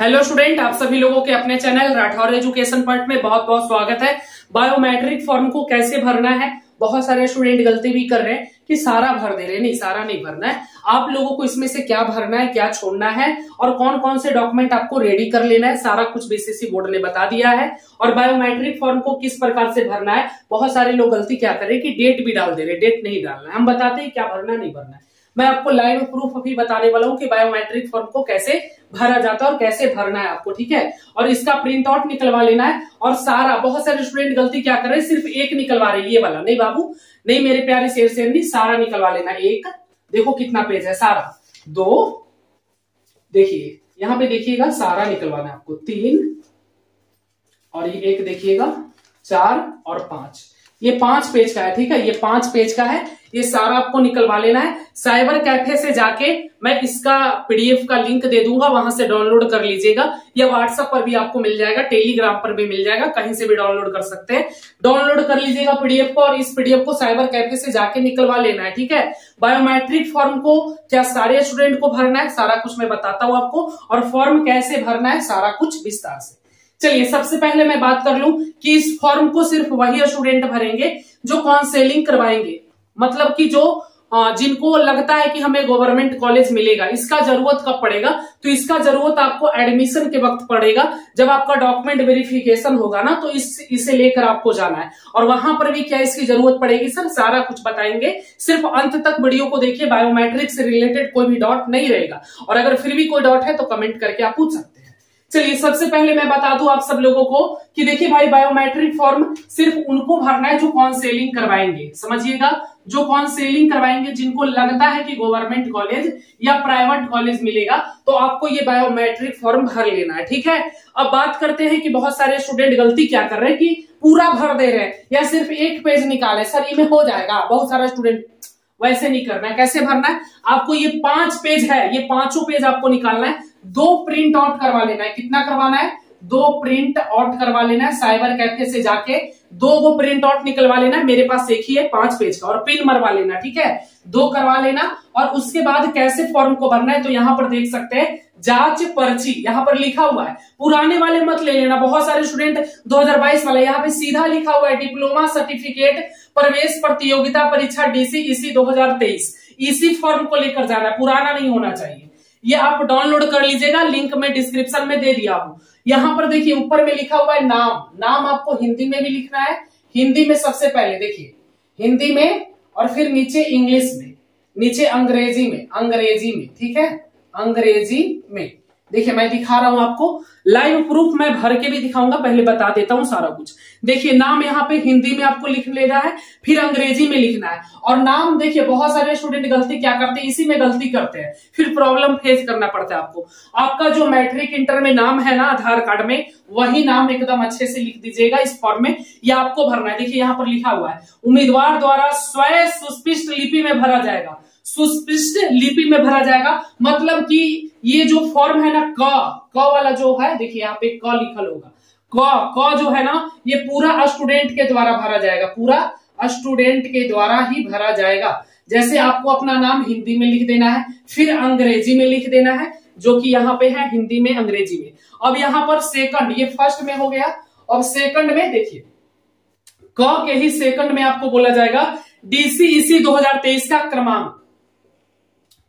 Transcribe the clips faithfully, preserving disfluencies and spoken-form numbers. Hello student, आप सभी लोगों के अपने चैनल राठौर एजुकेशन पार्ट में बहुत बहुत स्वागत है। बायोमेट्रिक फॉर्म को कैसे भरना है, बहुत सारे स्टूडेंट गलती भी कर रहे हैं कि सारा भर दे रहे हैं। नहीं, सारा नहीं भरना है। आप लोगों को इसमें से क्या भरना है, क्या छोड़ना है और कौन कौन से डॉक्यूमेंट आपको रेडी कर लेना है, सारा कुछ बीसीसी बोर्ड ने बता दिया है। और बायोमेट्रिक फॉर्म को किस प्रकार से भरना है, बहुत सारे लोग गलती क्या कर रहे हैं कि डेट भी डाल दे रहे हैं। डेट नहीं डालना है, हम बताते हैं क्या भरना नहीं भरना है। मैं आपको लाइव प्रूफ भी बताने वाला हूँ कि बायोमेट्रिक फॉर्म को कैसे भरा जाता है और कैसे भरना है आपको, ठीक है। और इसका प्रिंट आउट निकलवा लेना है। और सारा, बहुत सारे स्टूडेंट गलती क्या कर रहे हैं, सिर्फ एक निकलवा रहे हैं, ये वाला नहीं बाबू, नहीं मेरे प्यारे शेर शेरनी, सारा निकलवा लेना। एक देखो कितना पेज है, सारा। दो देखिए, यहाँ पे देखिएगा, सारा निकलवाना है आपको। तीन और ये एक देखिएगा, चार और पांच, ये पांच पेज का है, ठीक है। ये पांच पेज का है, ये सारा आपको निकलवा लेना है। साइबर कैफे से जाके मैं इसका पीडीएफ का लिंक दे दूंगा, वहां से डाउनलोड कर लीजिएगा, या व्हाट्सएप पर भी आपको मिल जाएगा, टेलीग्राम पर भी मिल जाएगा, कहीं से भी डाउनलोड कर सकते हैं। डाउनलोड कर लीजिएगा पीडीएफ को, और इस पीडीएफ को साइबर कैफे से जाके निकलवा लेना है, ठीक है। बायोमेट्रिक फॉर्म को क्या सारे स्टूडेंट को भरना है, सारा कुछ मैं बताता हूँ आपको, और फॉर्म कैसे भरना है, सारा कुछ विस्तार से। चलिए सबसे पहले मैं बात कर लूं कि इस फॉर्म को सिर्फ वही स्टूडेंट भरेंगे जो काउंसलिंग करवाएंगे, मतलब कि जो जिनको लगता है कि हमें गवर्नमेंट कॉलेज मिलेगा। इसका जरूरत कब पड़ेगा, तो इसका जरूरत आपको एडमिशन के वक्त पड़ेगा, जब आपका डॉक्यूमेंट वेरिफिकेशन होगा ना, तो इस इसे लेकर आपको जाना है। और वहां पर भी क्या इसकी जरूरत पड़ेगी सर, सारा कुछ बताएंगे। सिर्फ अंत तक वीडियो को देखिए, बायोमेट्रिक से रिलेटेड कोई भी डॉट नहीं रहेगा, और अगर फिर भी कोई डॉट है तो कमेंट करके आप पूछ सकते हैं। चलिए सबसे पहले मैं बता दूं आप सब लोगों को कि देखिए भाई, बायोमेट्रिक फॉर्म सिर्फ उनको भरना है जो काउंसलिंग करवाएंगे, समझिएगा, जो काउंसलिंग करवाएंगे, जिनको लगता है कि गवर्नमेंट कॉलेज या प्राइवेट कॉलेज मिलेगा, तो आपको ये बायोमेट्रिक फॉर्म भर लेना है, ठीक है। अब बात करते हैं कि बहुत सारे स्टूडेंट गलती क्या कर रहे हैं कि पूरा भर दे रहे हैं या सिर्फ एक पेज निकाले, सर इनमें हो जाएगा। बहुत सारा स्टूडेंट, वैसे नहीं करना है। कैसे भरना है आपको, ये पांच पेज है, ये पांचों पेज आपको निकालना है, दो प्रिंट आउट करवा लेना है। कितना करवाना है, दो प्रिंट आउट करवा लेना है। साइबर कैफे से जाके दो वो प्रिंट आउट निकलवा लेना है, मेरे पास एक ही है पांच पेज का, और पिन मरवा लेना, ठीक है, दो करवा लेना। और उसके बाद कैसे फॉर्म को भरना है, तो यहाँ पर देख सकते हैं जांच पर्ची, यहाँ पर लिखा हुआ है, पुराने वाले मत ले लेना। बहुत सारे स्टूडेंट दो हजार बाईस वाले, यहाँ पे सीधा लिखा हुआ है डिप्लोमा सर्टिफिकेट प्रवेश प्रतियोगिता परीक्षा डीसीईसी दो हजार तेईस, इसी फॉर्म को लेकर जाना है, पुराना नहीं होना चाहिए। ये आप डाउनलोड कर लीजिएगा, लिंक में डिस्क्रिप्शन में दे दिया हूं। यहाँ पर देखिए ऊपर में लिखा हुआ है नाम, नाम आपको हिंदी में भी लिखना है, हिंदी में सबसे पहले देखिए, हिंदी में, और फिर नीचे इंग्लिश में, नीचे अंग्रेजी में, अंग्रेजी में, ठीक है, अंग्रेजी में। देखिए मैं दिखा रहा हूं आपको, लाइव प्रूफ मैं भर के भी दिखाऊंगा, पहले बता देता हूं सारा कुछ। देखिए नाम यहाँ पे हिंदी में आपको लिख लेना है, फिर अंग्रेजी में लिखना है। और नाम देखिए, बहुत सारे स्टूडेंट गलती क्या करते हैं, इसी में गलती करते हैं, फिर प्रॉब्लम फेस करना पड़ता है आपको। आपका जो मैट्रिक इंटर में नाम है ना आधार कार्ड में, वही नाम एकदम अच्छे से लिख दीजिएगा इस फॉर्म में, यह आपको भरना है। देखिए यहाँ पर लिखा हुआ है, उम्मीदवार द्वारा स्वयं सुस्पिष्ट लिपि में भरा जाएगा, सुस्पिष्ट लिपि में भरा जाएगा, मतलब कि ये जो फॉर्म है ना, क क वाला जो है, देखिए यहाँ पे क लिखल होगा, क क जो है ना, ये पूरा स्टूडेंट के द्वारा भरा जाएगा, पूरा स्टूडेंट के द्वारा ही भरा जाएगा। जैसे आपको अपना नाम हिंदी में लिख देना है, फिर अंग्रेजी में लिख देना है, जो कि यहाँ पे है हिंदी में अंग्रेजी में। अब यहाँ पर सेकंड, ये फर्स्ट में हो गया, अब सेकंड में देखिए क के ही सेकंड में आपको बोला जाएगा डीसीईसी दो हजार तेईस का क्रमांक,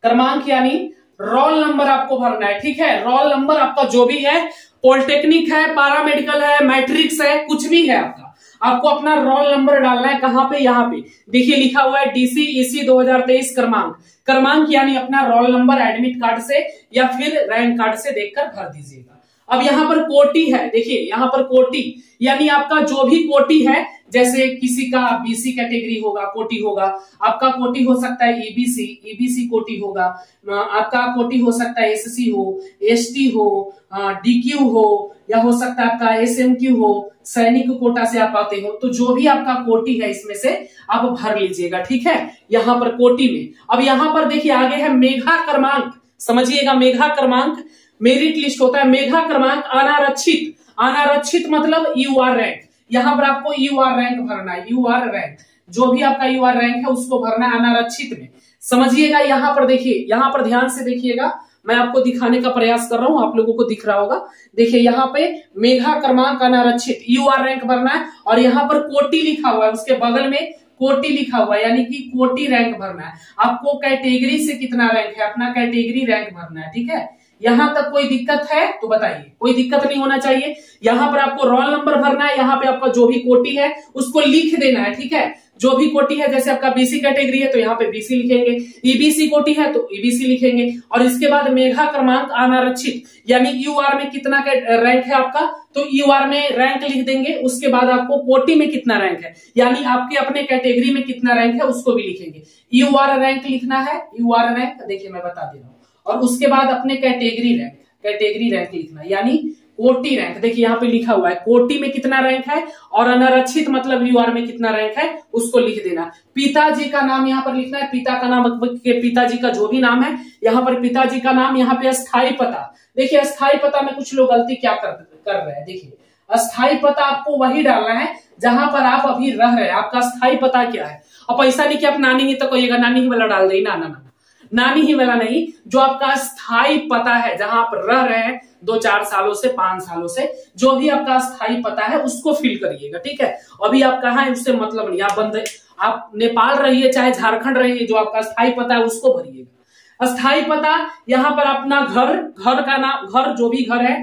क्रमांक यानी रोल नंबर आपको भरना है, ठीक है। रोल नंबर आपका जो भी है, पॉलिटेक्निक है, पैरामेडिकल है, मैट्रिक्स है, कुछ भी है आपका, आपको अपना रोल नंबर डालना है। कहां पे, यहाँ पे देखिए लिखा हुआ है डीसीईसी दो हजार तेईस क्रमांक, क्रमांक यानी अपना रोल नंबर एडमिट कार्ड से या फिर रैंक कार्ड से देखकर भर दीजिएगा। अब यहाँ पर कोटी है, देखिए यहाँ पर कोटी यानी आपका जो भी कोटी है, जैसे किसी का बीसी कैटेगरी होगा, कोटी होगा, आपका कोटी हो सकता है ईबीसी, ईबीसी कोटी होगा, आपका कोटी हो सकता है एससी हो, एसटी हो, डीक्यू हो, या हो सकता है आपका एसएमक्यू हो, सैनिक कोटा से आप आते हो, तो जो भी आपका कोटी है इसमें से आप भर लीजिएगा, ठीक है, यहाँ पर कोटी में। अब यहाँ पर देखिए आगे है मेघा क्रमांक, समझिएगा, मेघा क्रमांक मेरिट लिस्ट होता है, मेघा क्रमांक अनारक्षित, अनारक्षित मतलब यू आर रैंक, यहाँ पर आपको यू आर रैंक भरना है, यू आर रैंक, जो भी आपका यू आर रैंक है उसको भरना है अनारक्षित में, समझिएगा। यहाँ पर देखिए, यहाँ पर ध्यान से देखिएगा, मैं आपको दिखाने का प्रयास कर रहा हूं, आप लोगों को दिख रहा होगा। देखिए यहाँ पे मेघा क्रमांक अनारक्षित यू आर रैंक भरना है और यहाँ पर कोटी लिखा हुआ है, उसके बगल में कोटी लिखा हुआ है, यानी कि कोटी रैंक भरना है। आपको कैटेगरी से कितना रैंक है, अपना कैटेगरी रैंक भरना है। ठीक है, यहां तक कोई दिक्कत है तो बताइए, कोई दिक्कत नहीं होना चाहिए। यहां पर आपको रोल नंबर भरना है, यहाँ पे आपका जो भी कोटी है उसको लिख देना है। ठीक है, जो भी कोटी है, जैसे आपका बीसी कैटेगरी है तो यहाँ पे बीसी लिखेंगे, ईबीसी कोटी है तो ईबीसी लिखेंगे। और इसके बाद मेघा क्रमांक अनारक्षित यानी यूआर में कितना रैंक है आपका, तो यूआर में रैंक लिख देंगे। उसके बाद आपको कोटी में कितना रैंक है, यानी आपके अपने कैटेगरी में कितना रैंक है उसको भी लिखेंगे। यूआर रैंक लिखना है, यूआर रैंक देखिए मैं बता दे रहा हूँ। और उसके बाद अपने कैटेगरी रैंक, कैटेगरी रैंक लिखना यानी कोटी रैंक। देखिए यहाँ पे लिखा हुआ है कोटी में कितना रैंक है और अनारक्षित मतलब यूआर में कितना रैंक है उसको लिख देना। पिताजी का नाम यहाँ पर लिखना है, पिता का नाम, पिताजी का जो भी नाम है यहाँ पर पिताजी का नाम। यहाँ पे अस्थायी पता, देखिए अस्थायी पता में कुछ लोग गलती क्या कर, कर रहे हैं। देखिए अस्थायी पता आपको वही डालना है जहां पर आप अभी रह रहे हैं, आपका अस्थायी पता क्या है। अब ऐसा नहीं कि आप नानी ही तो कहिएगा, नानी ही वाला डाल दे, ना ना ना नानी ही वाला नहीं, जो आपका स्थायी पता है जहां आप रह रहे हैं दो चार सालों से, पांच सालों से, जो भी आपका स्थायी पता है उसको फिल करिएगा। ठीक है, अभी आप कहाँ है उससे मतलब नहीं, आप बंदे आप नेपाल रहिए चाहे झारखंड रहिए, जो आपका स्थायी पता है उसको भरिएगा। अस्थायी पता यहाँ पर अपना घर, घर का नाम, घर जो भी घर है,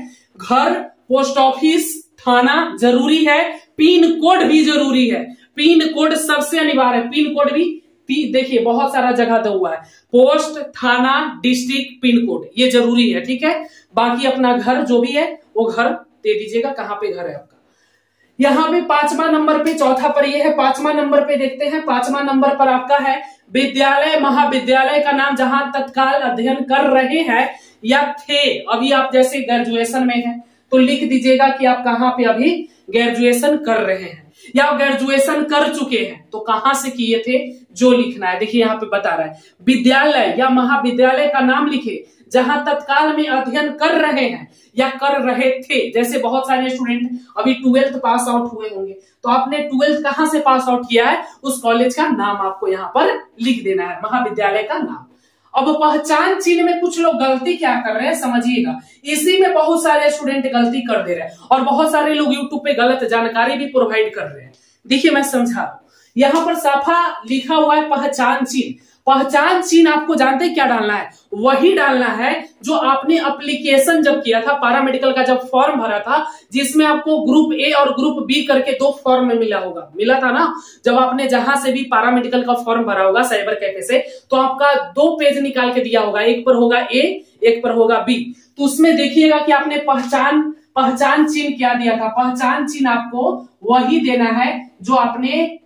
घर, पोस्ट ऑफिस, थाना जरूरी है, पिन कोड भी जरूरी है, पिन कोड सबसे अनिवार्य है। पिन कोड भी देखिए बहुत सारा जगह तो हुआ है, पोस्ट, थाना, डिस्ट्रिक्ट, पिन कोड ये जरूरी है। ठीक है, बाकी अपना घर जो भी है वो घर दे दीजिएगा, कहाँ पे घर है आपका। यहाँ पे पांचवा नंबर पे, चौथा पर ये है, पांचवा नंबर पे देखते हैं। पांचवा नंबर पर आपका है विद्यालय, महाविद्यालय का नाम जहां तत्काल अध्ययन कर रहे हैं या थे, अभी आप जैसे ग्रेजुएशन में है तो लिख दीजिएगा कि आप कहाँ पे अभी ग्रेजुएशन कर रहे हैं या ग्रेजुएशन कर चुके हैं तो कहां से किए थे, जो लिखना है। देखिए यहाँ पे बता रहा है विद्यालय या महाविद्यालय का नाम लिखे जहां तत्काल में अध्ययन कर रहे हैं या कर रहे थे। जैसे बहुत सारे स्टूडेंट अभी ट्वेल्थ पास आउट हुए होंगे तो आपने ट्वेल्थ कहां से पास आउट किया है उस कॉलेज का नाम आपको यहाँ पर लिख देना है, महाविद्यालय का नाम। अब पहचान चिन्ह में कुछ लोग गलती क्या कर रहे हैं समझिएगा, इसी में बहुत सारे स्टूडेंट गलती कर दे रहे हैं और बहुत सारे लोग यूट्यूब पे गलत जानकारी भी प्रोवाइड कर रहे हैं। देखिए मैं समझा रहा हूं, यहां पर साफा लिखा हुआ है पहचान चिन्ह। पहचान चिन्ह आपको जानते हैं क्या डालना है, वही डालना है जो आपने एप्लीकेशन जब किया था, पैरामेडिकल का जब फॉर्म भरा था, जिसमें आपको ग्रुप ए और ग्रुप बी करके दो फॉर्म में मिला होगा, मिला था ना। जब आपने जहां से भी पैरामेडिकल का फॉर्म भरा होगा साइबर कैफे से, तो आपका दो पेज निकाल के दिया होगा, एक पर होगा ए, एक पर होगा बी। तो उसमें देखिएगा कि आपने पहचान पहचान चिन्ह क्या दिया था। पहचान चिन्ह आपको वही देना है जो आपने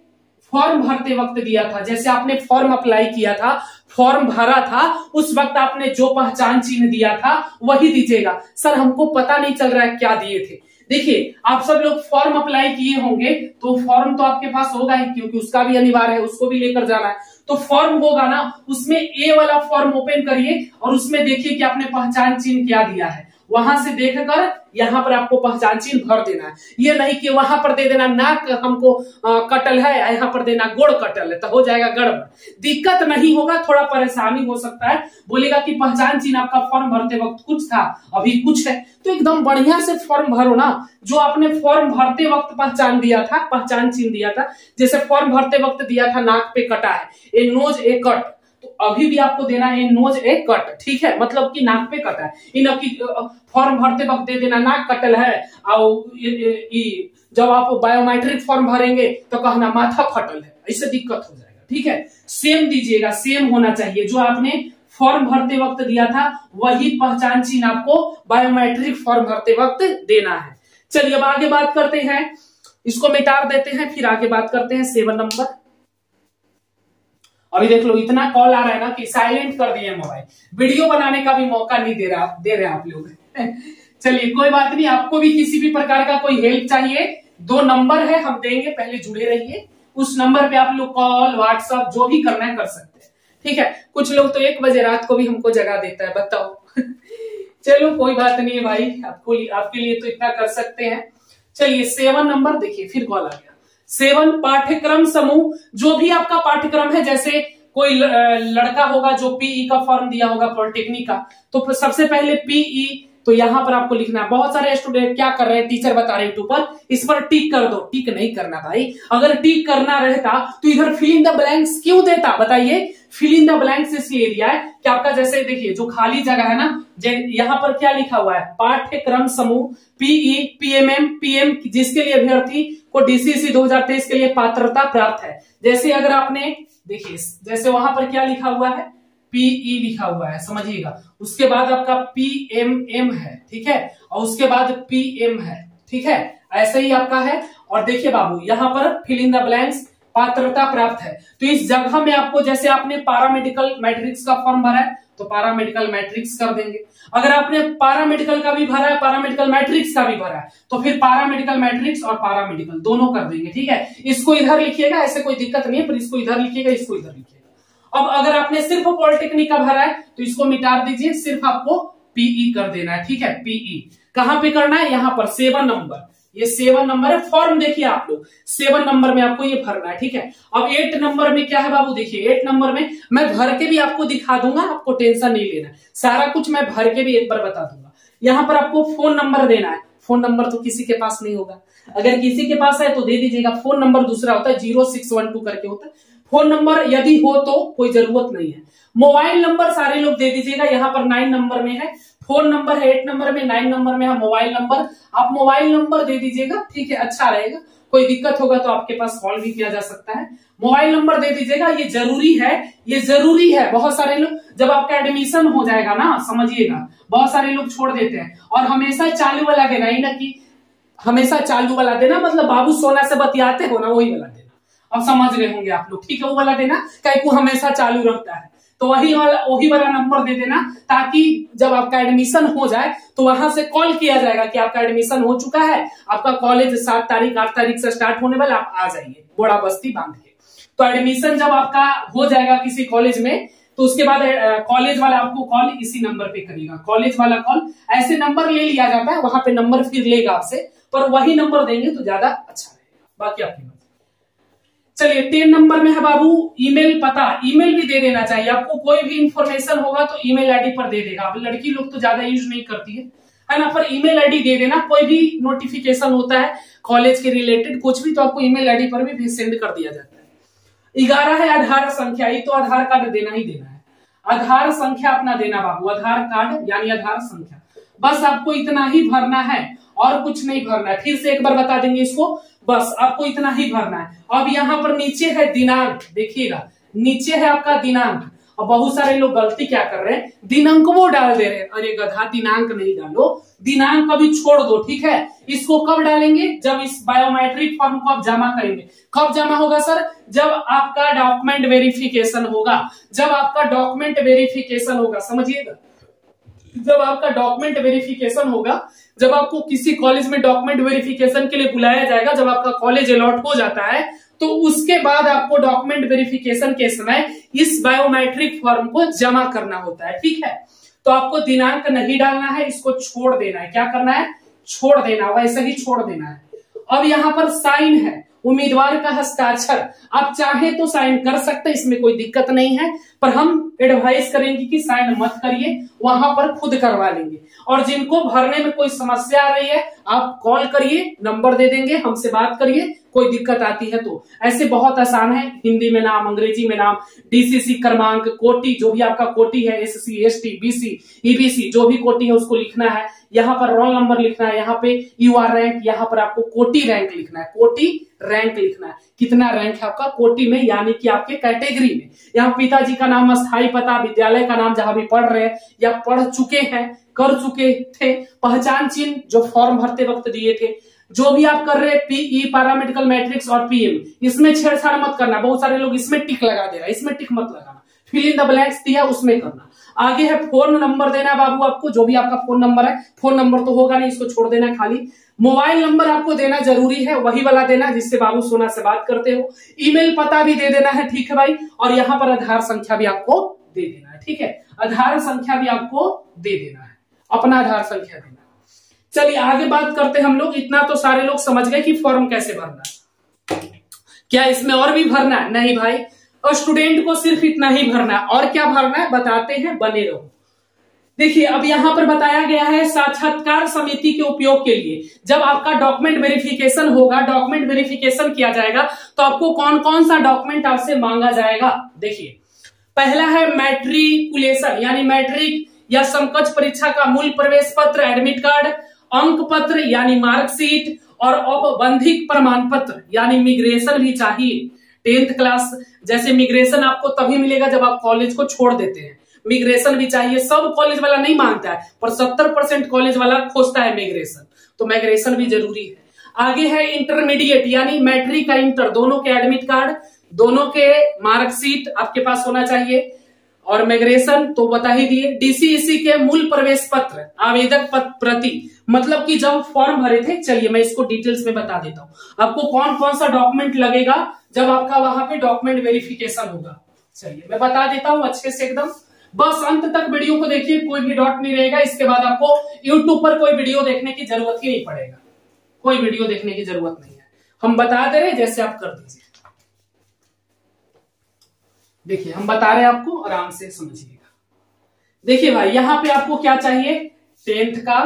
फॉर्म भरते वक्त दिया था। जैसे आपने फॉर्म अप्लाई किया था, फॉर्म भरा था, उस वक्त आपने जो पहचान चिन्ह दिया था वही दीजिएगा। सर हमको पता नहीं चल रहा है क्या दिए थे। देखिए आप सब लोग फॉर्म अप्लाई किए होंगे तो फॉर्म तो आपके पास होगा ही, क्योंकि उसका भी अनिवार्य है, उसको भी लेकर जाना है। तो फॉर्म होगा ना, उसमें ए वाला फॉर्म ओपन करिए और उसमें देखिए कि आपने पहचान चिन्ह क्या दिया है। वहां से देखकर यहां पर आपको पहचान चिन्ह भर देना है। ये नहीं कि वहां पर दे देना नाक हमको कटल है, यहां पर देना गोड़ कटल है, तो हो जाएगा गड़बड़। दिक्कत नहीं होगा, थोड़ा परेशानी हो सकता है, बोलेगा कि पहचान चिन्ह आपका फॉर्म भरते वक्त कुछ था अभी कुछ है। तो एकदम बढ़िया से फॉर्म भरो ना, जो आपने फॉर्म भरते वक्त पहचान दिया था, पहचान चिन्ह दिया था। जैसे फॉर्म भरते वक्त दिया था नाक पे कटा है, ए नोज ए कट, तो अभी भी आपको देना है नोज ए कट। ठीक है, मतलब कि नाक पे कटा है, इन आपकी फॉर्म भरते वक्त दे देना नाक कटल है। और जब आप बायोमेट्रिक फॉर्म भरेंगे तो कहना माथा फटल है, इससे दिक्कत हो जाएगा। ठीक है, सेम दीजिएगा, सेम होना चाहिए। जो आपने फॉर्म भरते वक्त दिया था वही पहचान चिन्ह आपको बायोमेट्रिक फॉर्म भरते वक्त देना है। चलिए अब आगे बात करते हैं, इसको मिटार देते हैं, फिर आगे बात करते हैं सेवन नंबर। अभी देख लो इतना कॉल आ रहा है ना कि साइलेंट कर दिए मोबाइल, वीडियो बनाने का भी मौका नहीं दे रहा दे रहे आप लोग। चलिए कोई बात नहीं, आपको भी किसी भी प्रकार का कोई हेल्प चाहिए, दो नंबर है हम देंगे, पहले जुड़े रहिए। उस नंबर पे आप लोग कॉल, व्हाट्सएप जो भी करना है कर सकते हैं। ठीक है, कुछ लोग तो एक बजे रात को भी हमको जगा देता है, बताओ। चलो कोई बात नहीं है भाई, आपको आपके लिए तो इतना कर सकते हैं। चलिए सेवन नंबर, देखिए फिर कॉल आ गया। सेवन, पाठ्यक्रम समूह। जो भी आपका पाठ्यक्रम है, जैसे कोई लड़का होगा जो पीई का फॉर्म दिया होगा पॉलिटेक्निक का, तो सबसे पहले पीई, तो यहां पर आपको लिखना है। बहुत सारे स्टूडेंट क्या कर रहे हैं, टीचर बता रहे हैं टू पर, इस पर टिक कर दो। टिक नहीं करना भाई, अगर टिक करना रहता तो इधर फिल इन द ब्लैंक्स क्यों देता बताइए। फिल इन द ब्लैंक्स इसलिए लिया है कि आपका, जैसे देखिए जो खाली जगह है ना, यहाँ पर क्या लिखा हुआ है, पाठ्यक्रम समूह पीई पीएमएम पीएम, जिसके लिए अभ्यर्थी को डीसीईसी दो हज़ार तेईस के लिए पात्रता प्राप्त है। जैसे अगर आपने देखिए, जैसे वहां पर क्या लिखा हुआ है, पीई लिखा हुआ है, समझिएगा। उसके बाद आपका पीएमएम है, ठीक है, और उसके बाद पीएम है, ठीक है, ऐसे ही आपका है। और देखिए बाबू, यहाँ पर फिल इन द ब्लैंक्स पात्रता प्राप्त है, तो इस जगह में आपको, जैसे आपने पारामेडिकल मैट्रिक्स का फॉर्म भरा है तो पारामेडिकल मैट्रिक्स कर देंगे। अगर आपने पारामेडिकल का भी भरा है, पारामेडिकल मैट्रिक्स का भी भरा है, तो फिर पारामेडिकल मैट्रिक्स और पारामेडिकल दोनों कर देंगे, ठीक है। इसको इधर लिखिएगा, ऐसे कोई दिक्कत नहीं है, पर इसको इधर लिखिएगा, इसको इधर लिखिएगा। अब अगर आपने सिर्फ पॉलिटेक्निक का भरा है तो इसको मिटा दीजिए, सिर्फ आपको पीई कर देना है, ठीक है। पीई कहां पे करना है, यहां पर सेवन नंबर, ये सेवन नंबर है फॉर्म, देखिए आप लोग सेवन नंबर में आपको ये भरना है, ठीक है। अब एट नंबर में क्या है बाबू, देखिए एट नंबर में मैं भर के भी आपको दिखा दूंगा, आपको टेंशन नहीं लेना, सारा कुछ मैं भर के भी एक बार बता दूंगा। यहाँ पर आपको फोन नंबर देना है, फोन नंबर तो किसी के पास नहीं होगा, अगर किसी के पास है तो दे दीजिएगा। फोन नंबर दूसरा होता है जीरो सिक्स वन टू करके होता है, फोन नंबर यदि हो तो, कोई जरूरत नहीं है। मोबाइल नंबर सारे लोग दे दीजिएगा, यहाँ पर नाइन नंबर में है, फोन नंबर है एट नंबर में, नाइन नंबर में है मोबाइल नंबर, आप मोबाइल नंबर दे दीजिएगा, ठीक है, अच्छा रहेगा। कोई दिक्कत होगा तो आपके पास कॉल भी किया जा सकता है, मोबाइल नंबर दे दीजिएगा, ये जरूरी है, ये जरूरी है। बहुत सारे लोग जब आपका एडमिशन हो जाएगा ना, समझिएगा, बहुत सारे लोग छोड़ देते हैं, और हमेशा चालू वाला देना ही ना, कि हमेशा चालू वाला देना मतलब बाबू सोना से बतियाते हो ना, वही वाला देना, अब समझ रहे होंगे आप लोग, ठीक है, वो वाला देना, काहे को हमेशा चालू रखता है, तो वही वाला वही वाला नंबर दे देना, ताकि जब आपका एडमिशन हो जाए तो वहां से कॉल किया जाएगा कि आपका एडमिशन हो चुका है, आपका कॉलेज सात तारीख आठ तारीख से स्टार्ट होने वाला, आप आ जाइए बोड़ा बस्ती बांध के। तो एडमिशन जब आपका हो जाएगा किसी कॉलेज में, तो उसके बाद कॉलेज वाला आपको कॉल इसी नंबर पे करेगा, कॉलेज वाला कॉल, ऐसे नंबर ले लिया जाता है, वहां पे नंबर फिर लेगा आपसे, पर वही नंबर देंगे तो ज्यादा अच्छा रहेगा, बाकी आपकी मर्जी। चलिए टेन नंबर में है बाबू ईमेल पता, ईमेल भी दे देना चाहिए आपको, कोई भी इंफॉर्मेशन होगा तो ईमेल आईडी पर दे देगा। अब लड़की लोग तो ज्यादा यूज नहीं करती है, है ना, पर ईमेल आईडी दे देना, कोई भी नोटिफिकेशन होता है कॉलेज के रिलेटेड कुछ भी, तो आपको ईमेल आईडी पर भी सेंड कर दिया जाता है। ग्यारह है आधार संख्या, ये तो आधार कार्ड देना ही देना है, आधार संख्या अपना देना बाबू, आधार कार्ड यानी आधार संख्या, बस आपको इतना ही भरना है और कुछ नहीं भरना है। फिर से एक बार बता देंगे इसको, बस आपको इतना ही भरना है। अब यहाँ पर नीचे है दिनांक, देखिएगा नीचे है आपका दिनांक, और बहुत सारे लोग गलती क्या कर रहे हैं, दिनांक वो डाल दे रहे हैं, अरे गधा दिनांक नहीं डालो, दिनांक कभी छोड़ दो, ठीक है। इसको कब डालेंगे, जब इस बायोमेट्रिक फॉर्म को आप जमा करेंगे। कब जमा होगा सर, जब आपका डॉक्यूमेंट वेरिफिकेशन होगा, जब आपका डॉक्यूमेंट वेरिफिकेशन होगा, समझिएगा, जब आपका डॉक्यूमेंट वेरिफिकेशन होगा, जब आपको किसी कॉलेज में डॉक्यूमेंट वेरिफिकेशन के लिए बुलाया जाएगा, जब आपका कॉलेज अलॉट हो जाता है, तो उसके बाद आपको डॉक्यूमेंट वेरिफिकेशन के समय इस बायोमेट्रिक फॉर्म को जमा करना होता है, ठीक है। तो आपको दिनांक नहीं डालना है, इसको छोड़ देना है, क्या करना है, छोड़ देना, वैसे ही छोड़ देना है। अब यहाँ पर साइन है, उम्मीदवार का हस्ताक्षर, आप चाहे तो साइन कर सकते हैं, इसमें कोई दिक्कत नहीं है, पर हम एडवाइस करेंगे कि साइन मत करिए, वहां पर खुद करवा लेंगे। और जिनको भरने में कोई समस्या आ रही है, आप कॉल करिए, नंबर दे देंगे, हमसे बात करिए, कोई दिक्कत आती है तो। ऐसे बहुत आसान है, हिंदी में नाम, अंग्रेजी में नाम, डीसीसी क्रमांक, कोटि, जो भी आपका कोटि है, S C S T BC EBC जो भी कोटि है उसको लिखना है, यहाँ पर रोल नंबर लिखना है, यहाँ पे यू आर रैंक, यहाँ पर आपको कोटि रैंक लिखना है, कोटि रैंक लिखना है, कितना रैंक है आपका कोटि में, यानी कि आपके कैटेगरी में। यहाँ पिताजी का नाम, अस्थायी पता, विद्यालय का नाम जहां भी पढ़ रहे हैं या पढ़ चुके हैं, कर चुके थे, पहचान चिन्ह जो फॉर्म भरते वक्त दिए थे, जो भी आप कर रहे हैं पीई पैरामेडिकल मैट्रिक्स और पीएम, इसमें छेड़छाड़ मत करना। बहुत सारे लोग इसमें टिक लगा दे रहा है, इसमें टिक मत लगाना, फिल इन द ब्लैंक्स दिया उसमें करना। आगे है फोन नंबर देना बाबू, आपको जो भी आपका फोन नंबर है, फोन नंबर तो होगा नहीं, इसको छोड़ देना, खाली मोबाइल नंबर आपको देना जरूरी है, वही वाला देना जिससे बाबू सोना से बात करते हो। ईमेल पता भी दे देना है, ठीक है भाई, और यहाँ पर आधार संख्या भी आपको दे देना है, ठीक है, आधार संख्या भी आपको दे देना है, अपना आधार संख्या देना। चलिए आगे बात करते हैं हम लोग, इतना तो सारे लोग समझ गए कि फॉर्म कैसे भरना है, क्या इसमें और भी भरना है, नहीं भाई, और स्टूडेंट को सिर्फ इतना ही भरना है। और क्या भरना है बताते हैं, बने रहो। देखिए अब यहां पर बताया गया है साक्षात्कार समिति के उपयोग के लिए जब आपका डॉक्यूमेंट वेरिफिकेशन होगा, डॉक्यूमेंट वेरिफिकेशन किया जाएगा तो आपको कौन कौन सा डॉक्यूमेंट आपसे मांगा जाएगा। देखिए पहला है मैट्रिकुलेशन यानी मैट्रिक या समकक्ष परीक्षा का मूल प्रवेश पत्र, एडमिट कार्ड, अंक पत्र यानी मार्कशीट और औपबंधिक प्रमाण पत्र यानी मिग्रेशन भी चाहिए। टेंथ क्लास जैसे मिग्रेशन आपको तभी मिलेगा जब आप कॉलेज को छोड़ देते हैं, मिग्रेशन भी चाहिए। सब कॉलेज वाला नहीं मांगता है पर सत्तर परसेंट कॉलेज वाला खोजता है मिग्रेशन, तो मिग्रेशन भी जरूरी है। आगे है इंटरमीडिएट यानी मैट्रिक का इंटर, दोनों के एडमिट कार्ड, दोनों के मार्कशीट आपके पास होना चाहिए और मिग्रेशन तो बता ही दिए। डीसीईसी के मूल प्रवेश पत्र, आवेदक प्रति, मतलब कि जब फॉर्म भरे थे। चलिए मैं इसको डिटेल्स में बता देता हूं आपको कौन कौन सा डॉक्यूमेंट लगेगा जब आपका वहां पे डॉक्यूमेंट वेरिफिकेशन होगा। चलिए मैं बता देता हूं अच्छे से एकदम, बस अंत तक वीडियो को देखिए, कोई भी डॉट नहीं रहेगा। इसके बाद आपको यूट्यूब पर कोई वीडियो देखने की जरूरत ही नहीं पड़ेगा, कोई वीडियो देखने की जरूरत नहीं है, हम बता दे रहे जैसे आप कर दीजिए। देखिए हम बता रहे हैं आपको, आराम से समझिएगा। देखिए भाई यहाँ पे आपको क्या चाहिए, टेंथ का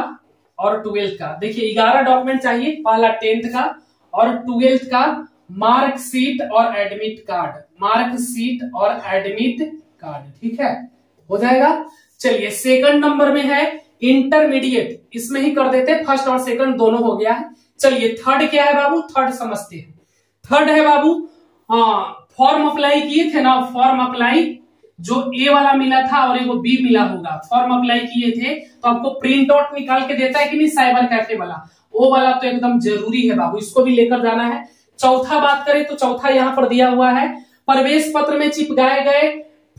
और ट्वेल्थ का। देखिए ग्यारह डॉक्यूमेंट चाहिए, पहला टेंथ का और ट्वेल्थ का, मार्कशीट और एडमिट कार्ड, मार्कशीट और एडमिट कार्ड, ठीक है, हो जाएगा। चलिए सेकंड नंबर में है इंटरमीडिएट, इसमें ही कर देते, फर्स्ट और सेकंड दोनों हो गया है। चलिए थर्ड क्या है बाबू, थर्ड समझते हैं। थर्ड है बाबू, हाँ फॉर्म अप्लाई किए थे ना, फॉर्म अप्लाई जो ए वाला मिला था और एगो बी मिला होगा, फॉर्म अप्लाई किए थे तो आपको प्रिंट आउट निकाल के देता है कि नहीं साइबर कैफे वाला, वो वाला तो एकदम जरूरी है बाबू, इसको भी लेकर जाना है। चौथा बात करें तो चौथा यहाँ पर दिया हुआ है, प्रवेश पत्र में चिपकाए गए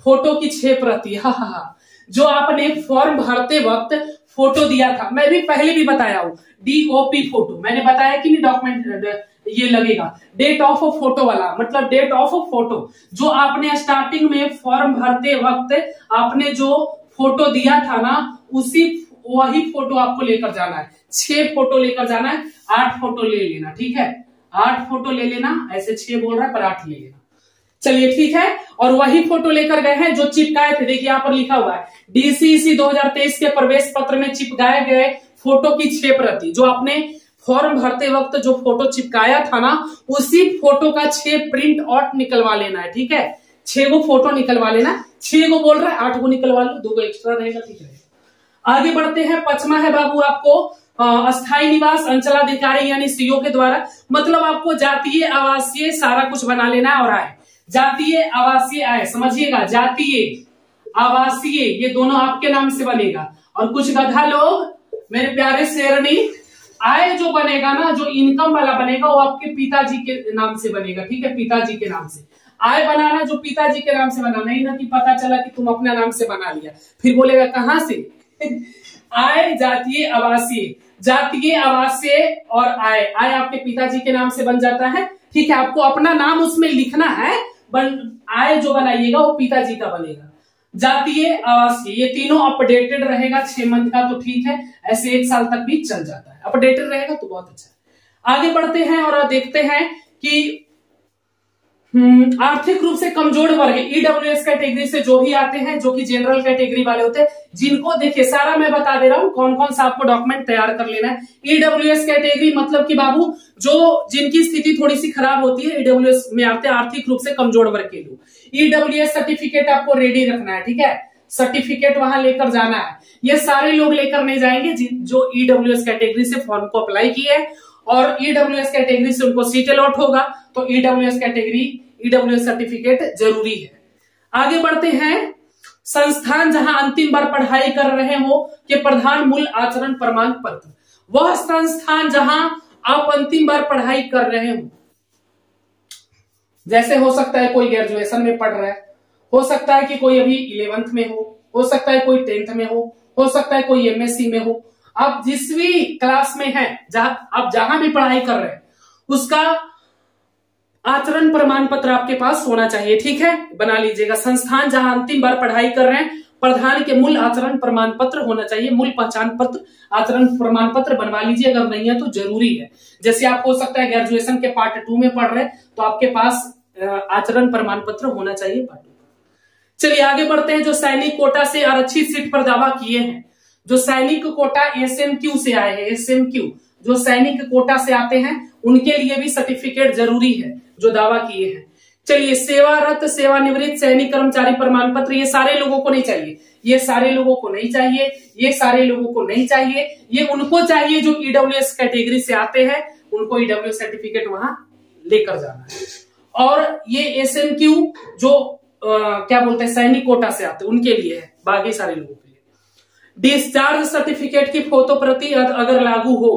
फोटो की छह प्रति, हा हा हा, जो आपने फॉर्म भरते वक्त फोटो दिया था। मैं भी पहले भी बताया हूँ डीओपी फोटो, मैंने बताया कि नहीं डॉक्यूमेंट ये लगेगा। डेट ऑफ फोटो वाला, मतलब डेट ऑफ फोटो जो आपने स्टार्टिंग में फॉर्म भरते वक्त आपने जो फोटो दिया था ना, उसी वही फोटो आपको लेकर जाना है। छह फोटो लेकर जाना है, आठ फोटो ले लेना, ठीक है, आठ फोटो ले लेना, ऐसे छह बोल रहा है पर आठ ले लेना, चलिए ठीक है। और वही फोटो लेकर गए हैं जो चिपकाए थे। देखिए यहाँ पर लिखा हुआ है डीसीईसी दो हज़ार तेईस के प्रवेश पत्र में चिपकाए गए फोटो की छह प्रति, जो आपने फॉर्म भरते वक्त जो फोटो चिपकाया था ना, उसी फोटो का छह प्रिंट आउट निकलवा लेना है, ठीक है, छह गो फोटो निकलवा लेना, छह गो बोल रहा है, आठ गो निकलवा लो, दो गो एक्स्ट्रा रहेगा, ठीक है। आगे बढ़ते हैं, पांचवा है बाबू आपको अस्थायी निवास अंचलाधिकारी यानी सीओ के द्वारा, मतलब आपको जातीय आवासीय सारा कुछ बना लेना है और आय, जातीय आवासीय आय, समझिएगा जातीय आवासीय ये दोनों आपके नाम से बनेगा। और कुछ गधा लोग मेरे प्यारे शेरनी, आय जो बनेगा ना, जो इनकम वाला बनेगा वो आपके पिताजी के नाम से बनेगा, ठीक है, पिताजी के नाम से आय बनाना, जो पिताजी के नाम से बनाना, नहीं ना कि पता चला कि तुम अपना नाम से बना लिया, फिर बोलेगा कहां से आय जातीय आवासीय, जातीय आवासीय और आय, आय आपके पिताजी के नाम से बन जाता है, ठीक है, आपको अपना नाम उसमें लिखना है, आय जो बनाइएगा वो पिताजी का बनेगा। जातीय आवासीय ये तीनों अपडेटेड रहेगा, छह मंथ का तो ठीक है, ऐसे एक साल तक भी चल जाता है, अपडेटेड रहेगा तो बहुत अच्छा है। आगे बढ़ते हैं और देखते हैं कि आर्थिक रूप से कमजोर वर्ग ईडब्ल्यूएस कैटेगरी से जो भी आते हैं, जो कि जनरल कैटेगरी वाले होते हैं, जिनको देखिए सारा मैं बता दे रहा हूं कौन कौन सा आपको डॉक्यूमेंट तैयार कर लेना है। ईडब्ल्यूएस कैटेगरी मतलब कि बाबू जो जिनकी स्थिति थोड़ी सी खराब होती है, ईडब्ल्यूएस में आते हैं आर्थिक रूप से कमजोर वर्ग के लोग। ईडब्ल्यूएस सर्टिफिकेट आपको रेडी रखना है, ठीक है, सर्टिफिकेट वहां लेकर जाना है। ये सारे लोग लेकर नहीं जाएंगे जो ईडब्ल्यूएस कैटेगरी से फॉर्म को अप्लाई किए हैं और ईडब्ल्यूएस कैटेगरी से उनको सीट अलॉट होगा, तो ईडब्ल्यूएस कैटेगरी ईडब्ल्यूएस सर्टिफिकेट जरूरी है। आगे बढ़ते हैं, संस्थान जहां अंतिम बार पढ़ाई कर रहे हो के प्रधान मूल आचरण प्रमाण पत्र, वह संस्थान जहां आप अंतिम बार पढ़ाई कर रहे हो, जैसे हो सकता है कोई ग्रेजुएशन में पढ़ रहा है, हो सकता है कि कोई अभी इलेवेंथ में हो हो सकता है कोई टेंथ में हो हो सकता है कोई एमएससी में हो, आप जिस भी क्लास में हैं, जहां आप जहां भी पढ़ाई कर रहे हैं उसका आचरण प्रमाण पत्र आपके पास होना चाहिए, ठीक है, बना लीजिएगा। संस्थान जहां अंतिम बार पढ़ाई कर रहे हैं, प्रधान के मूल आचरण प्रमाण पत्र होना चाहिए, मूल पहचान पत्र, आचरण प्रमाण पत्र बनवा लीजिए, अगर नहीं है तो जरूरी है। जैसे आप हो सकता है ग्रेजुएशन के पार्ट टू में पढ़ रहे हैं तो आपके पास आचरण प्रमाण पत्र होना चाहिए पार्टी को। चलिए आगे बढ़ते हैं। जो सैनिक कोटा से आरक्षित सीट पर दावा किए हैं, जो सैनिक कोटा एसएमक्यू से आए हैं, एसएमक्यू जो सैनिक कोटा से आते हैं उनके लिए भी सर्टिफिकेट जरूरी है जो दावा किए हैं। चलिए सेवारत सेवानिवृत्त सैनिक कर्मचारी प्रमाण पत्र, ये सारे लोगों को नहीं चाहिए, ये सारे लोगों को नहीं चाहिए, ये सारे लोगों को नहीं चाहिए, ये उनको चाहिए जो ईडब्ल्यूएस कैटेगरी से आते हैं, उनको ईडब्ल्यूएस सर्टिफिकेट वहां लेकर जाना है। और ये एसएमक्यू जो आ, क्या बोलते हैं सैनिक कोटा से आते हैं उनके लिए है, बाकी सारे लोगों के लिए। डिस्चार्ज सर्टिफिकेट की फोटो प्रति अगर लागू हो,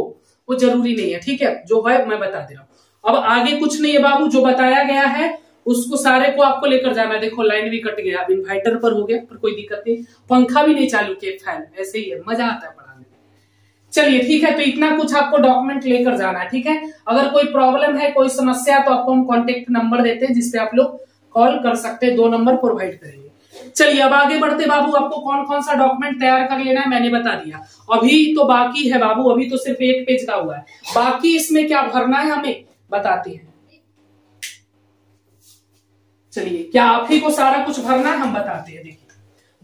वो जरूरी नहीं है, ठीक है, जो है मैं बता दे रहा हूं। अब आगे कुछ नहीं है बाबू, जो बताया गया है उसको सारे को आपको लेकर जाना है। देखो लाइन भी कट गया, अब इन्वर्टर पर हो गया, पर कोई दिक्कत नहीं, पंखा भी नहीं चालू किया, फैन ऐसे ही है, मजा आता है पढ़ाने में। चलिए ठीक है, तो इतना कुछ आपको डॉक्यूमेंट लेकर जाना है, ठीक है। अगर कोई प्रॉब्लम है, कोई समस्या है, तो आपको हम कॉन्टेक्ट नंबर देते हैं जिसपे आप लोग कॉल कर सकते हैं, दो नंबर प्रोवाइड करेंगे। चलिए अब आगे बढ़ते बाबू, आपको कौन कौन सा डॉक्यूमेंट तैयार कर लेना है मैंने बता दिया। अभी तो बाकी है बाबू, अभी तो सिर्फ एक पेज का हुआ है, बाकी इसमें क्या भरना है हमें बताते हैं। चलिए क्या आप ही को सारा कुछ भरना है, हम बताते हैं। देखिए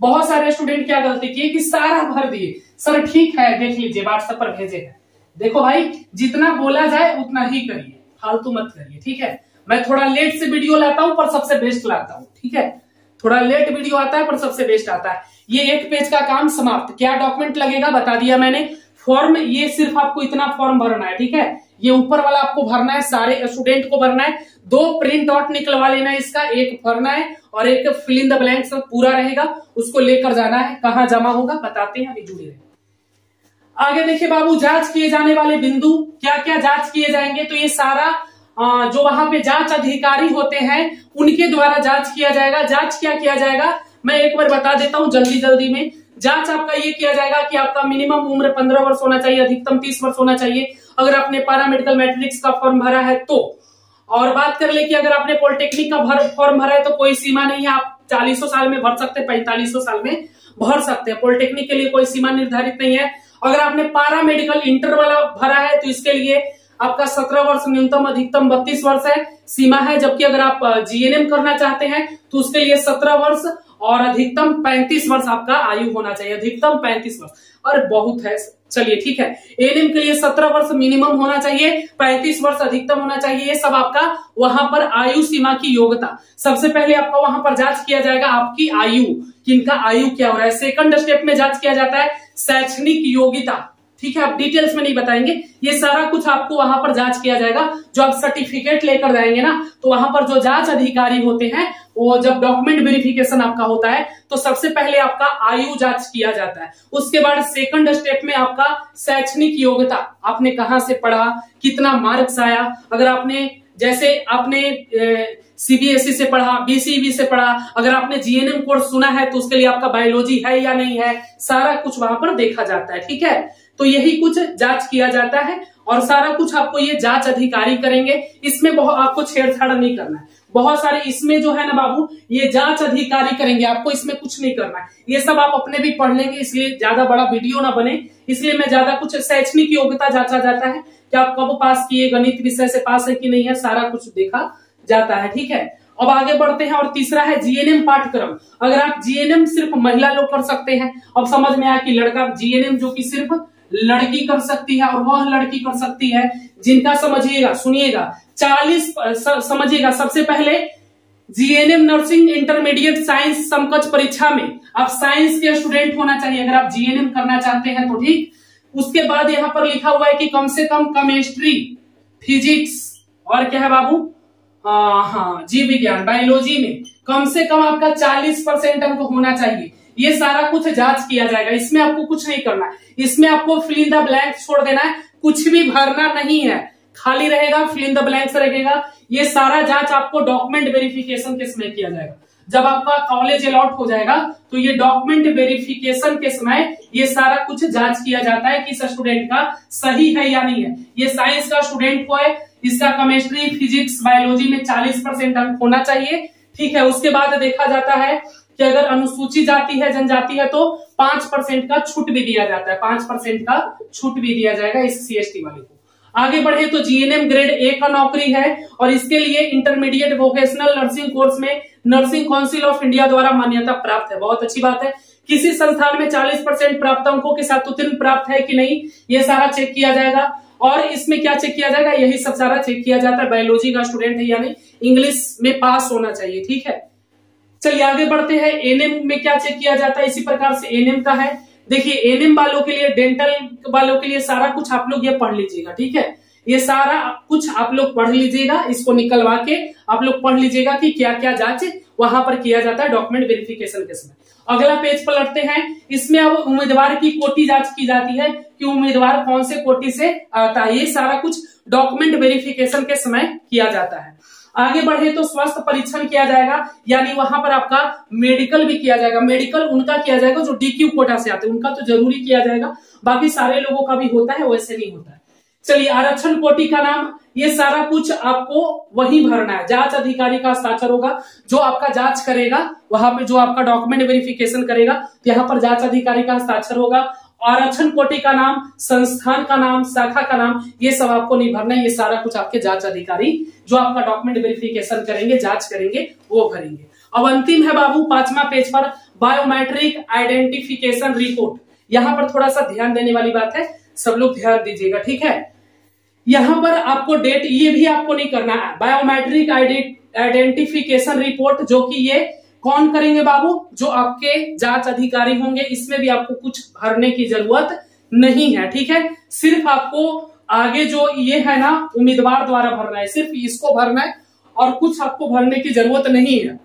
बहुत सारे स्टूडेंट क्या गलती किए कि सारा भर दिए, सर ठीक है देख लीजिए व्हाट्सएप पर भेजे हैं। देखो भाई जितना बोला जाए उतना ही करिए, फालतू मत करिए, ठीक है। मैं थोड़ा लेट से वीडियो लाता हूँ पर सबसे बेस्ट लाता हूँ, ठीक है, थोड़ा लेट वीडियो आता है पर सबसे बेस्ट आता है। ये एक पेज का काम समाप्त। क्या डॉक्यूमेंट लगेगा बता दिया मैंने। फॉर्म, ये सिर्फ आपको इतना फॉर्म भरना है, ठीक है, ये ऊपर वाला आपको भरना है, सारे स्टूडेंट को भरना है, दो प्रिंट आउट निकलवा लेना है इसका, एक भरना है और एक फिल इन द ब्लैंक्स पूरा रहेगा, उसको लेकर जाना है। कहां जमा होगा बताते हैं, अभी जुड़े रहे। आगे देखिए बाबू, जांच किए जाने वाले बिंदु क्या क्या जांच किए जाएंगे, तो ये सारा जो वहां पे जांच अधिकारी होते हैं उनके द्वारा जांच किया जाएगा। जांच क्या किया जाएगा मैं एक बार बता देता हूं जल्दी जल्दी में। जांच आपका ये किया जाएगा कि आपका मिनिमम उम्र पंद्रह वर्ष होना चाहिए, अधिकतम तीस वर्ष होना चाहिए अगर आपने पैरामेडिकल मैट्रिक्स का फॉर्म भरा है तो। और बात कर ले कि अगर आपने पॉलिटेक्निक का भर फॉर्म भरा है तो कोई सीमा नहीं है, आप चालीसों साल में भर सकते हैं, पैंतालीसों साल में भर सकते हैं, पॉलिटेक्निक के लिए कोई सीमा निर्धारित नहीं है। अगर आपने पैरामेडिकल इंटर वाला भरा है तो इसके लिए आपका सत्रह वर्ष न्यूनतम, अधिकतम बत्तीस वर्ष है सीमा है। जबकि अगर आप जीएनएम करना चाहते हैं तो उसके लिए सत्रह वर्ष और अधिकतम पैंतीस वर्ष आपका आयु होना चाहिए, अधिकतम पैंतीस वर्ष और बहुत है। चलिए ठीक है, एएनएम के लिए सत्रह वर्ष मिनिमम होना चाहिए, पैंतीस वर्ष अधिकतम होना चाहिए। ये सब आपका वहां पर आयु सीमा की योग्यता, सबसे पहले आपका वहां पर जांच किया जाएगा आपकी आयु, किनका आयु क्या हो रहा है। सेकंड स्टेप में जांच किया जाता है शैक्षणिक योग्यता, ठीक है, आप डिटेल्स में नहीं बताएंगे, ये सारा कुछ आपको वहां पर जांच किया जाएगा। जो आप सर्टिफिकेट लेकर जाएंगे ना तो वहां पर जो जांच अधिकारी होते हैं वो जब डॉक्यूमेंट वेरिफिकेशन आपका होता है तो सबसे पहले आपका आयु जांच किया जाता है, उसके बाद सेकंड स्टेप में आपका शैक्षणिक योग्यता, आपने कहां से पढ़ा, कितना मार्क्स आया, अगर आपने जैसे आपने सीबीएसई से पढ़ा, बीसीई से पढ़ा, अगर आपने जीएनएम कोर्स सुना है तो उसके लिए आपका बायोलॉजी है या नहीं है, सारा कुछ वहां पर देखा जाता है, ठीक है। तो यही कुछ जांच किया जाता है और सारा कुछ आपको ये जांच अधिकारी करेंगे, इसमें बहुत आपको छेड़छाड़ नहीं करना है। बहुत सारे इसमें जो है ना बाबू ये जांच अधिकारी करेंगे, आपको इसमें कुछ नहीं करना है, ये सब आप अपने भी पढ़ लेंगे, इसलिए ज्यादा बड़ा वीडियो ना बने, इसलिए मैं ज्यादा कुछ। शैक्षणिक योग्यता जांचा जाता है कि आप कब पास किए, गणित विषय से पास है कि नहीं है, सारा कुछ देखा जाता है, ठीक है। अब आगे बढ़ते हैं और तीसरा है जीएनएम पाठ्यक्रम। अगर आप जीएनएम सिर्फ महिला लोग कर सकते हैं, अब समझ में आया कि लड़का जीएनएम जो कि सिर्फ लड़की कर सकती है और वह लड़की कर सकती है जिनका समझिएगा सुनिएगा चालीस समझिएगा। सबसे पहले जीएनएम नर्सिंग इंटरमीडिएट साइंस समकक्ष परीक्षा में आप साइंस के स्टूडेंट होना चाहिए अगर आप जीएनएम करना चाहते हैं तो, ठीक। उसके बाद यहां पर लिखा हुआ है कि कम से कम केमिस्ट्री, फिजिक्स और क्या है बाबू, हाँ जीव विज्ञान, बायोलॉजी में कम से कम आपका चालीस परसेंट अंक होना चाहिए। ये सारा कुछ जांच किया जाएगा, इसमें आपको कुछ नहीं करना है, इसमें आपको फिल इन द ब्लैंक छोड़ देना है, कुछ भी भरना नहीं है, खाली रहेगा, फिल इन द ब्लैंक्स रहेगा। ये सारा जांच आपको डॉक्यूमेंट वेरिफिकेशन के समय किया जाएगा। जब आपका कॉलेज अलॉट हो जाएगा तो ये डॉक्यूमेंट वेरिफिकेशन के समय ये सारा कुछ जांच किया जाता है कि इस स्टूडेंट का सही है या नहीं है। ये साइंस का स्टूडेंट हुआ है, इसका केमिस्ट्री, फिजिक्स, बायोलॉजी में चालीस परसेंट अंक होना चाहिए, ठीक है। उसके बाद देखा जाता है कि अगर अनुसूचित जाति है, जनजाति है तो पांच परसेंट का छूट भी दिया जाता है, पांच परसेंट का छूट भी दिया जाएगा इस सीएसटी वाले को। आगे बढ़े तो जीएनएम ग्रेड ए का नौकरी है और इसके लिए इंटरमीडिएट वोकेशनल नर्सिंग कोर्स में नर्सिंग काउंसिल ऑफ इंडिया द्वारा मान्यता प्राप्त है। बहुत अच्छी बात है। किसी संस्थान में चालीस परसेंट प्राप्तांकों के साथ उत्तीर्ण प्राप्त है कि नहीं, ये सारा चेक किया जाएगा। और इसमें क्या चेक किया जाएगा, यही सब सारा चेक किया जाता है। बायोलॉजी का स्टूडेंट है यानी इंग्लिश में पास होना चाहिए, ठीक है। चलिए आगे बढ़ते हैं। एनएम में क्या चेक किया जाता है, इसी प्रकार से एनएम का है। देखिए एनएम वालों के लिए, डेंटल वालों के लिए सारा कुछ आप लोग ये पढ़ लीजिएगा, ठीक है। ये सारा कुछ आप लोग पढ़ लीजिएगा, इसको निकलवा के आप लोग पढ़ लीजिएगा कि क्या क्या जांच वहां पर किया जाता है डॉक्यूमेंट वेरिफिकेशन के समय। अगला पेज पलटते हैं। इसमें अब उम्मीदवार की कोटि जांच की जाती है कि उम्मीदवार कौन से कोटि से आता है। ये सारा कुछ डॉक्यूमेंट वेरिफिकेशन के समय किया जाता है। आगे बढ़े तो स्वास्थ्य परीक्षण किया जाएगा, यानी वहां पर आपका मेडिकल भी किया जाएगा। मेडिकल उनका किया जाएगा जो डीक्यू कोटा से आते हैं, उनका तो जरूरी किया जाएगा, बाकी सारे लोगों का भी होता है, वैसे नहीं होता है। चलिए आरक्षण कोटि का नाम, ये सारा कुछ आपको वही भरना है। जांच अधिकारी का हस्ताक्षर होगा, जो आपका जांच करेगा वहां पे, जो आपका डॉक्यूमेंट वेरिफिकेशन करेगा, तो यहाँ पर जांच अधिकारी का हस्ताक्षर होगा। आरक्षण कोटि का नाम, संस्थान का नाम, शाखा का नाम, ये सब आपको नहीं भरना है। ये सारा कुछ आपके जांच अधिकारी जो आपका डॉक्यूमेंट वेरिफिकेशन करेंगे, जांच करेंगे, वो भरेंगे। अब अंतिम है बाबू पांचवा पेज पर, बायोमेट्रिक आइडेंटिफिकेशन रिपोर्ट। यहाँ पर थोड़ा सा ध्यान देने वाली बात है, सब लोग ध्यान दीजिएगा, ठीक है। यहाँ पर आपको डेट ये भी आपको नहीं करना है। बायोमेट्रिक आइडेंटिफिकेशन रिपोर्ट जो कि ये कौन करेंगे बाबू, जो आपके जांच अधिकारी होंगे, इसमें भी आपको कुछ भरने की जरूरत नहीं है, ठीक है। सिर्फ आपको आगे जो ये है ना उम्मीदवार द्वारा भरना है, सिर्फ इसको भरना है और कुछ आपको भरने की जरूरत नहीं है।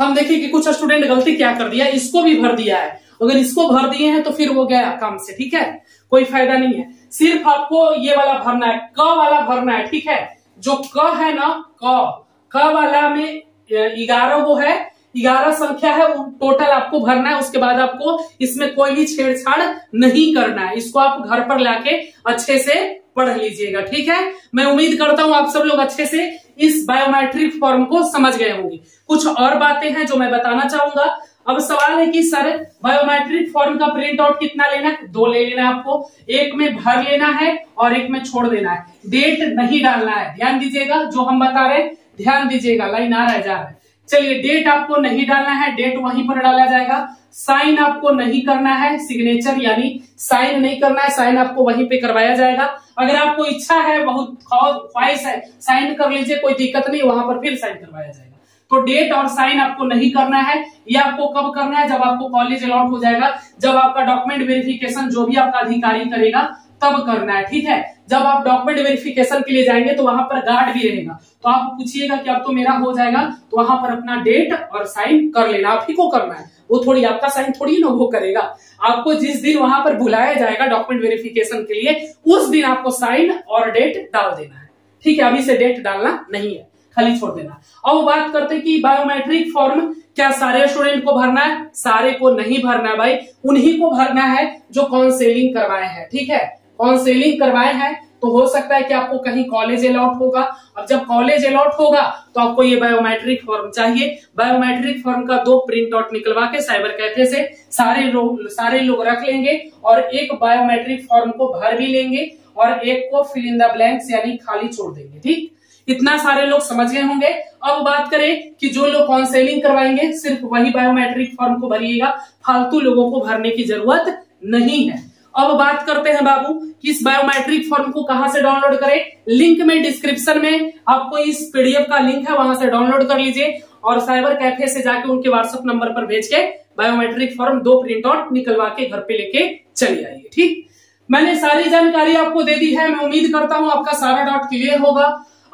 हम देखें कि कुछ स्टूडेंट गलती क्या कर दिया, इसको भी भर दिया है। अगर इसको भर दिए हैं तो फिर वो गया काम से, ठीक है, कोई फायदा नहीं है। सिर्फ आपको ये वाला भरना है, क वाला भरना है, ठीक है। जो क है ना, क क वाला में ग्यारह वो है, ग्यारह संख्या है, वो टोटल आपको भरना है। उसके बाद आपको इसमें कोई भी छेड़छाड़ नहीं करना है। इसको आप घर पर लाके अच्छे से पढ़ लीजिएगा, ठीक है। मैं उम्मीद करता हूं आप सब लोग अच्छे से इस बायोमेट्रिक फॉर्म को समझ गए होंगे। कुछ और बातें हैं जो मैं बताना चाहूंगा। अब सवाल है कि सर बायोमेट्रिक फॉर्म का प्रिंट आउट कितना लेना है, दो ले लेना है आपको, एक में भर लेना है और एक में छोड़ देना है। डेट नहीं डालना है, ध्यान दीजिएगा, जो हम बता रहे हैं ध्यान दीजिएगा, लाइन आ रहा है जा रहा है। चलिए डेट आपको नहीं डालना है, डेट वहीं पर डाला जाएगा। साइन आपको नहीं करना है, सिग्नेचर यानी साइन नहीं करना है, साइन आपको वहीं पे करवाया जाएगा। अगर आपको इच्छा है, बहुत ख्वाहिश है, साइन कर लीजिए, कोई दिक्कत नहीं, वहां पर फिर साइन करवाया जाएगा। तो डेट और साइन आपको नहीं करना है। ये आपको कब करना है, जब आपको कॉलेज अलॉट हो जाएगा, जब आपका डॉक्यूमेंट वेरिफिकेशन जो भी आपका अधिकारी करेगा तब करना है, ठीक है। जब आप डॉक्यूमेंट वेरिफिकेशन के लिए जाएंगे तो वहां पर गार्ड भी रहेगा, तो आप पूछिएगा कि अब तो मेरा हो जाएगा, तो वहां पर अपना डेट और साइन कर लेना, आप ही को करना है, वो थोड़ी आपका साइन थोड़ी ना वो करेगा। आपको जिस दिन वहां पर बुलाया जाएगा डॉक्यूमेंट वेरिफिकेशन के लिए, उस दिन आपको साइन और डेट डाल देना है, ठीक है। अभी से डेट डालना नहीं है, खाली छोड़ देना। अब बात करते हैं कि बायोमेट्रिक फॉर्म क्या सारे स्टूडेंट को भरना है। सारे को नहीं भरना है भाई, उन्हीं को भरना है जो काउंसलिंग करवाए हैं, ठीक है। काउंसलिंग करवाए हैं तो हो सकता है कि आपको कहीं कॉलेज अलॉट होगा। अब जब कॉलेज अलॉट होगा तो आपको ये बायोमेट्रिक फॉर्म चाहिए। बायोमेट्रिक फॉर्म का दो प्रिंट आउट निकलवा के साइबर कैफे से सारे लोग सारे लोग रख लेंगे और एक बायोमेट्रिक फॉर्म को भर भी लेंगे और एक को फिल इन द ब्लैंक्स यानी खाली छोड़ देंगे, ठीक। इतना सारे लोग समझ गए होंगे। अब बात करें कि जो लोग काउंसलिंग करवाएंगे, सिर्फ वही बायोमेट्रिक फॉर्म को भरिएगा, फालतू लोगों को भरने की जरूरत नहीं है। अब बात करते हैं बाबू कि इस बायोमेट्रिक फॉर्म को कहां से डाउनलोड करें। लिंक में डिस्क्रिप्शन में आपको इस पीडीएफ का लिंक है, वहां से डाउनलोड कर लीजिए और साइबर कैफे से जाके उनके व्हाट्सएप नंबर पर भेज के बायोमेट्रिक फॉर्म दो प्रिंट आउट निकलवा के घर पे लेके चले आइए, ठीक। मैंने सारी जानकारी आपको दे दी है। मैं उम्मीद करता हूं आपका सारा डाउट क्लियर होगा।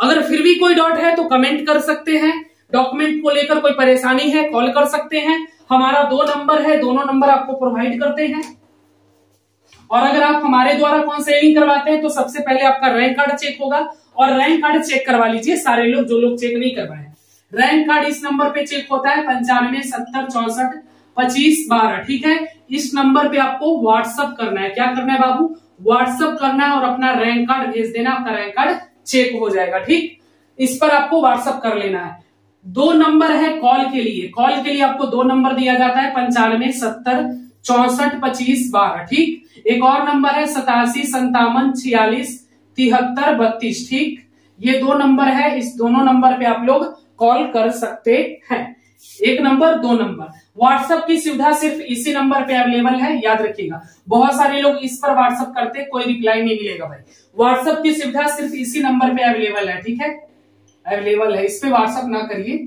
अगर फिर भी कोई डाउट है तो कमेंट कर सकते हैं। डॉक्यूमेंट को लेकर कोई परेशानी है, कॉल कर सकते हैं। हमारा दो नंबर है, दोनों नंबर आपको प्रोवाइड करते हैं। और अगर आप हमारे द्वारा काउंसलिंग करवाते हैं तो सबसे पहले आपका रैंक कार्ड चेक होगा और रैंक कार्ड चेक करवा लीजिए सारे लोग जो लोग चेक नहीं करवाए। रैंक कार्ड इस नंबर पे चेक होता है पंचानवे सत्तर चौसठ पच्चीस बारह, ठीक है। इस नंबर पे आपको व्हाट्सअप करना है। क्या करना है बाबू, व्हाट्सअप करना है और अपना रैंक कार्ड भेज देना, आपका रैंक कार्ड चेक हो जाएगा, ठीक। इस पर आपको व्हाट्सअप कर लेना है। दो नंबर है कॉल के लिए, कॉल के लिए आपको दो नंबर दिया जाता है पंचानवे सत्तर चौसठ पच्चीस बारह, ठीक। एक और नंबर है सतासी संतावन छियालीस तिहत्तर बत्तीस। ठीक, ये दो नंबर है, इस दोनों नंबर पे आप लोग कॉल कर सकते हैं। एक नंबर, दो नंबर। व्हाट्सएप की सुविधा सिर्फ इसी नंबर पे अवेलेबल है, याद रखिएगा। बहुत सारे लोग इस पर व्हाट्सएप करते, कोई रिप्लाई नहीं मिलेगा भाई। व्हाट्सएप की सुविधा सिर्फ इसी नंबर पे अवेलेबल है, ठीक है, अवेलेबल है। इस पे व्हाट्सएप ना करिए,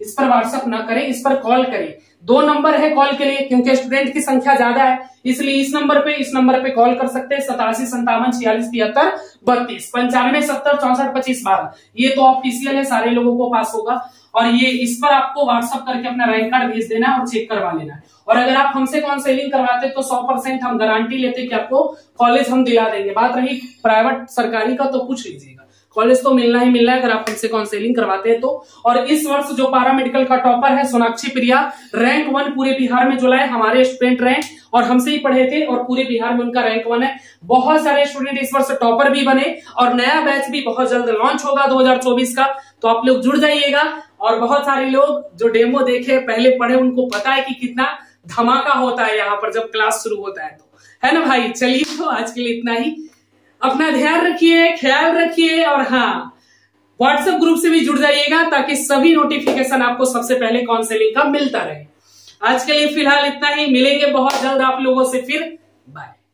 इस पर व्हाट्सएप ना करें, इस पर कॉल करिए। दो नंबर है कॉल के लिए, क्योंकि स्टूडेंट की संख्या ज्यादा है, इसलिए इस नंबर पे इस नंबर पे कॉल कर सकते हैं। सतासी संतावन छियालीस तिहत्तर बत्तीस पंचानवे सत्तर चौसठ पच्चीस बारह, ये तो ऑफिशियल है, सारे लोगों को पास होगा। और ये इस पर आपको व्हाट्सअप करके अपना रैंक कार्ड भेज देना है और चेक करवा लेना है। और अगर आप हमसे काउंसलिंग करवाते तो सौ परसेंट हम गारंटी लेते कि आपको कॉलेज हम दिला देंगे। बात रही प्राइवेट सरकारी का, तो पूछ लीजिएगा, कॉलेज तो मिलना ही मिलना है अगर आप हमसे काउंसलिंग करवाते हैं तो। और इस वर्ष जो पारा मेडिकल का टॉपर है सोनाक्षी प्रिया, रैंक वन पूरे बिहार में जो लाए, हमारे स्टूडेंट रहे और हमसे ही पढ़े थे और पूरे बिहार में उनका रैंक वन है। बहुत सारे स्टूडेंट इस वर्ष टॉपर भी बने और नया बैच भी बहुत जल्द लॉन्च होगा दो हजार चौबीस का, तो आप लोग जुड़ जाइएगा। और बहुत सारे लोग जो डेमो देखे, पहले पढ़े, उनको पता है कि कितना धमाका होता है यहाँ पर जब क्लास शुरू होता है, तो है ना भाई। चलिए, तो आज के लिए इतना ही। अपना ध्यान रखिए, ख्याल रखिए, और हाँ, व्हाट्सएप ग्रुप से भी जुड़ जाइएगा ताकि सभी नोटिफिकेशन आपको सबसे पहले काउंसलिंग का मिलता रहे। आज के लिए फिलहाल इतना ही, मिलेंगे बहुत जल्द आप लोगों से, फिर बाय।